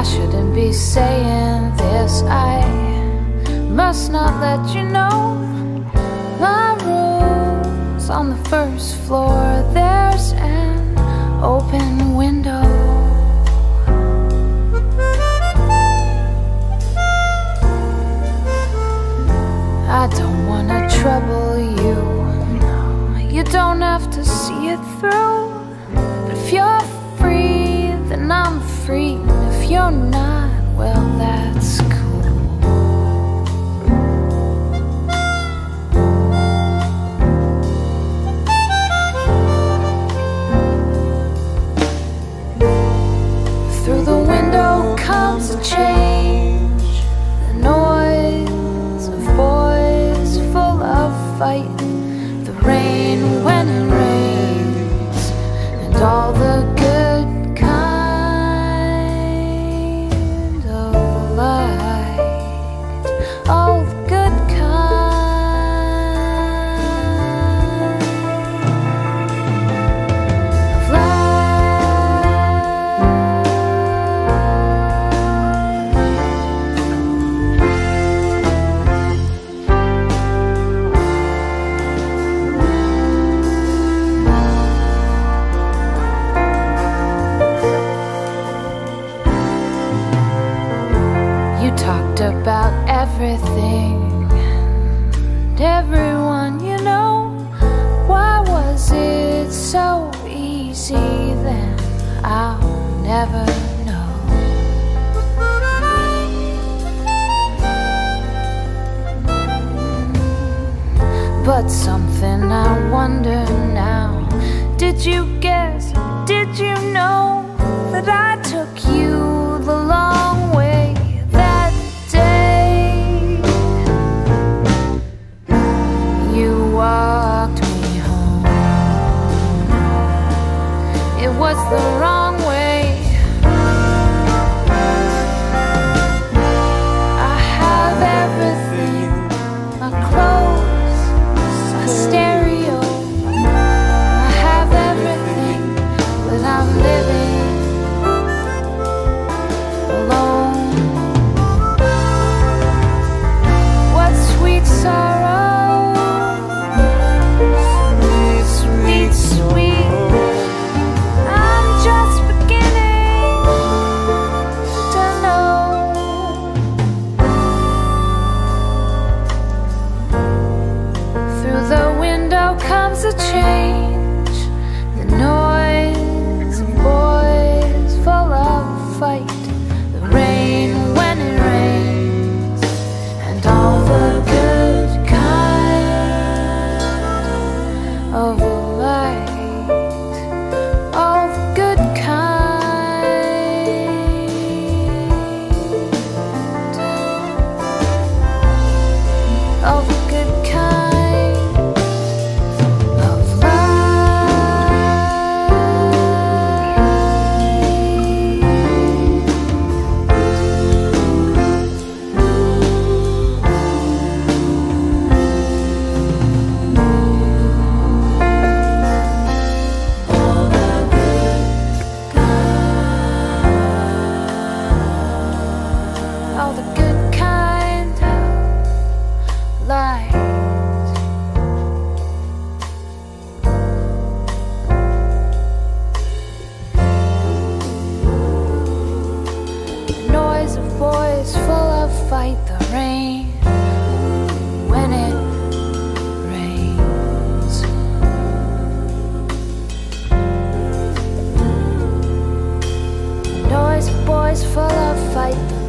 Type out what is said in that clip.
I shouldn't be saying this. I must not let you know my room's on the first floor. There's an open window. I don't wanna trouble you. No, you don't have to see it through. But if you're free, then I'm free. If you're not, well, that's cool. Through the window comes a change, the noise of boys full of fight, the rain when it rains, and all the good kind of light, all the good kind of about everything and everyone you know. Why was it so easy then? I'll never know. But something I wonder now, did you guess, did you know that I took you the long way? Walked me home. It was the wrong way. I have everything, my clothes, my stereo. I have everything, but I'm living alone. What sweet sorrow. Comes a change, the noise of boys full of fight, the rain when it rains, and all the good kind of light, all the good kind of light. Full of fight.